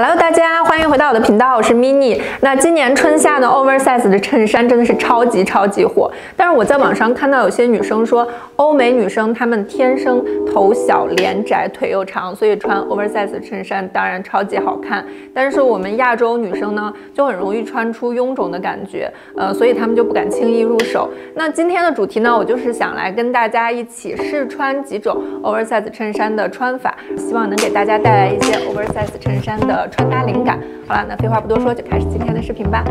Hello， 大家欢迎回到我的频道，我是 Mini。那今年春夏的 oversize 的衬衫真的是超级火，但是我在网上看到有些女生说，欧美女生她们天生头小脸窄腿又长，所以穿 oversize 衬衫当然超级好看。但是我们亚洲女生呢，就很容易穿出臃肿的感觉，所以她们就不敢轻易入手。那今天的主题呢，我就是想来跟大家一起试穿几种 oversize 衬衫的穿法，希望能给大家带来一些 oversize 衬衫的穿搭灵感。好了，那废话不多说，就开始今天的视频吧。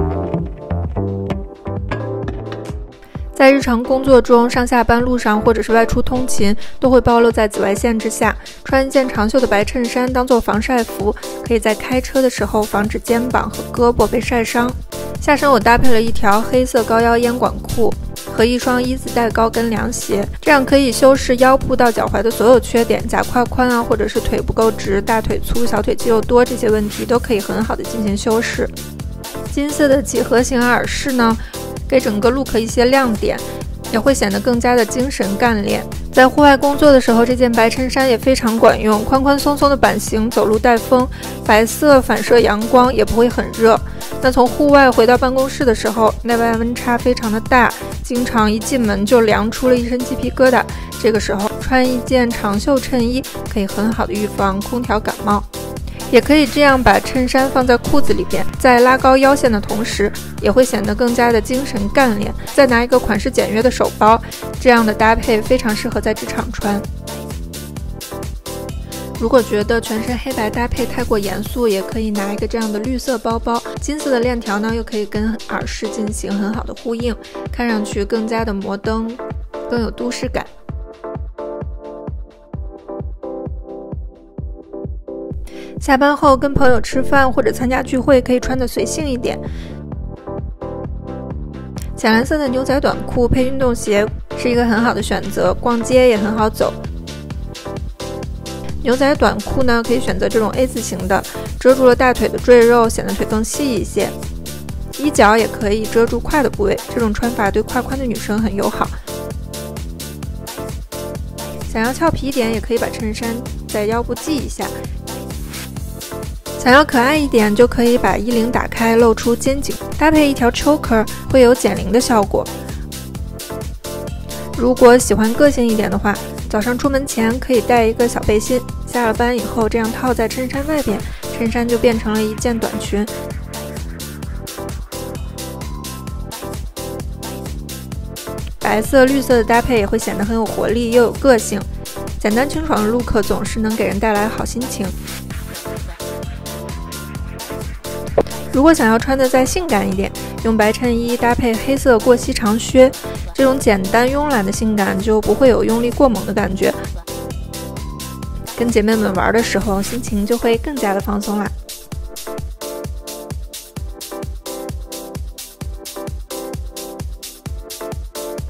在日常工作中、上下班路上，或者是外出通勤，都会暴露在紫外线之下。穿一件长袖的白衬衫当做防晒服，可以在开车的时候防止肩膀和胳膊被晒伤。下身我搭配了一条黑色高腰烟管裤和一双一字带高跟凉鞋，这样可以修饰腰部到脚踝的所有缺点，假胯宽啊，或者是腿不够直、大腿粗、小腿肌肉多这些问题都可以很好的进行修饰。金色的几何形耳饰呢，给整个 look 一些亮点，也会显得更加的精神干练。在户外工作的时候，这件白衬衫也非常管用，宽宽松松的版型，走路带风，白色反射阳光，也不会很热。那从户外回到办公室的时候，内外温差非常的大，经常一进门就凉出了一身鸡皮疙瘩，这个时候穿一件长袖衬衣可以很好的预防空调感冒。也可以这样把衬衫放在裤子里边，在拉高腰线的同时，也会显得更加的精神干练。再拿一个款式简约的手包，这样的搭配非常适合在职场穿。如果觉得全身黑白搭配太过严肃，也可以拿一个这样的绿色包包，金色的链条呢又可以跟耳饰进行很好的呼应，看上去更加的摩登，更有都市感。下班后跟朋友吃饭或者参加聚会，可以穿的随性一点。浅蓝色的牛仔短裤配运动鞋是一个很好的选择，逛街也很好走。牛仔短裤呢，可以选择这种 A 字型的，遮住了大腿的赘肉，显得腿更细一些。衣角也可以遮住胯的部位，这种穿法对胯宽的女生很友好。想要俏皮一点，也可以把衬衫在腰部系一下。想要可爱一点，就可以把衣领打开，露出肩颈，搭配一条 choker 会有减龄的效果。如果喜欢个性一点的话，早上出门前可以带一个小背心，下了班以后这样套在衬衫外边，衬衫就变成了一件短裙。白色、绿色的搭配也会显得很有活力，又有个性。简单清爽的 look 总是能给人带来好心情。如果想要穿的再性感一点，用白衬衣搭配黑色过膝长靴，这种简单慵懒的性感就不会有用力过猛的感觉，跟姐妹们玩的时候心情就会更加的放松啦。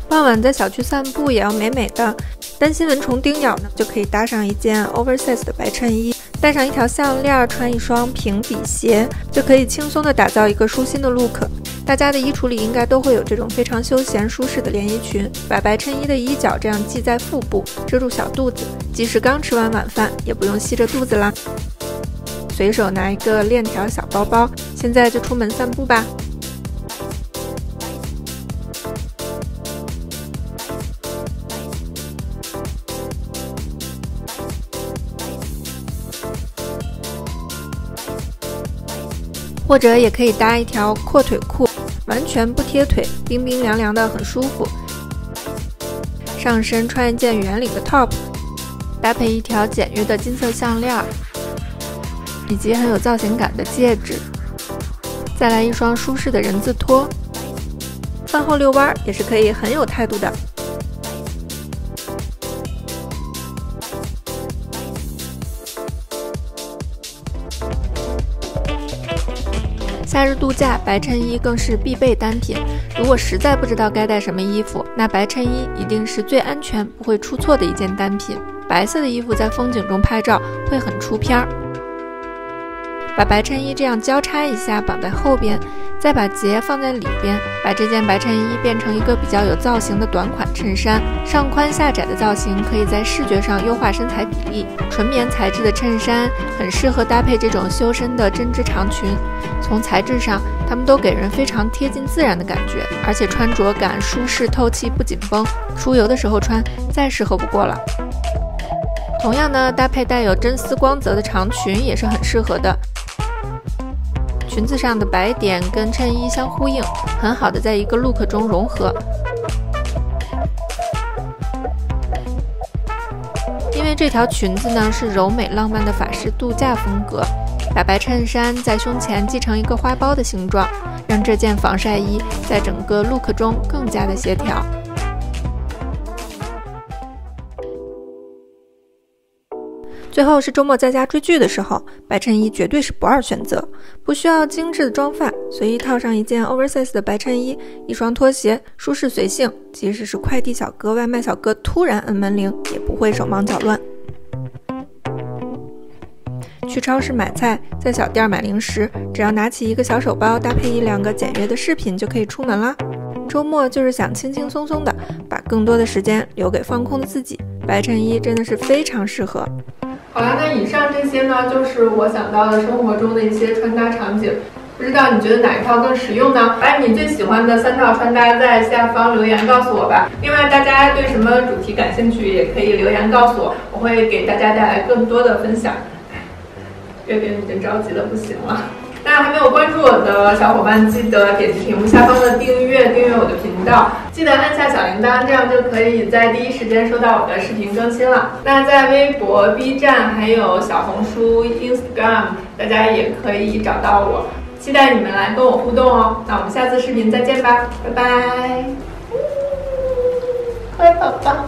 傍晚在小区散步也要美美的，担心蚊虫叮咬呢，就可以搭上一件 oversize 的白衬衣，带上一条项链，穿一双平底鞋，就可以轻松的打造一个舒心的 look。 大家的衣橱里应该都会有这种非常休闲舒适的连衣裙，把白衬衣的衣角这样系在腹部，遮住小肚子，即使刚吃完晚饭也不用吸着肚子啦。随手拿一个链条小包包，现在就出门散步吧。或者也可以搭一条阔腿裤，完全不贴腿，冰冰凉凉的，很舒服。上身穿一件圆领的 top， 搭配一条简约的金色项链，以及很有造型感的戒指，再来一双舒适的人字拖。饭后遛弯也是可以很有态度的。夏日度假，白衬衣更是必备单品。如果实在不知道该带什么衣服，那白衬衣一定是最安全、不会出错的一件单品。白色的衣服在风景中拍照会很出片儿。把白衬衣这样交叉一下绑在后边，再把结放在里边，把这件白衬衣变成一个比较有造型的短款衬衫，上宽下窄的造型可以在视觉上优化身材比例。纯棉材质的衬衫很适合搭配这种修身的针织长裙，从材质上，它们都给人非常贴近自然的感觉，而且穿着感舒适透气，不紧绷，出游的时候穿再适合不过了。 同样呢，搭配带有真丝光泽的长裙也是很适合的。裙子上的白点跟衬衣相呼应，很好的在一个 look 中融合。因为这条裙子呢是柔美浪漫的法式度假风格，把白衬衫在胸前系成一个花苞的形状，让这件防晒衣在整个 look 中更加的协调。 最后是周末在家追剧的时候，白衬衣绝对是不二选择。不需要精致的妆发，随意套上一件 oversize 的白衬衣，一双拖鞋，舒适随性。即使是快递小哥、外卖小哥突然摁门铃，也不会手忙脚乱。去超市买菜，在小店买零食，只要拿起一个小手包，搭配一两个简约的饰品就可以出门啦。周末就是想轻轻松松的，把更多的时间留给放空的自己。白衬衣真的是非常适合。 好啦，那以上这些呢，就是我想到的生活中的一些穿搭场景。不知道你觉得哪一套更实用呢？把你最喜欢的3套穿搭在下方留言告诉我吧。另外，大家对什么主题感兴趣，也可以留言告诉我，我会给大家带来更多的分享。月饼已经着急的不行了。那还没有关注我的小伙伴，记得点击屏幕下方的订阅我的频道。 记得按下小铃铛，这样就可以在第一时间收到我的视频更新了。那在微博、B 站还有小红书、Instagram， 大家也可以找到我。期待你们来跟我互动哦。那我们下次视频再见吧，拜拜。乖宝宝。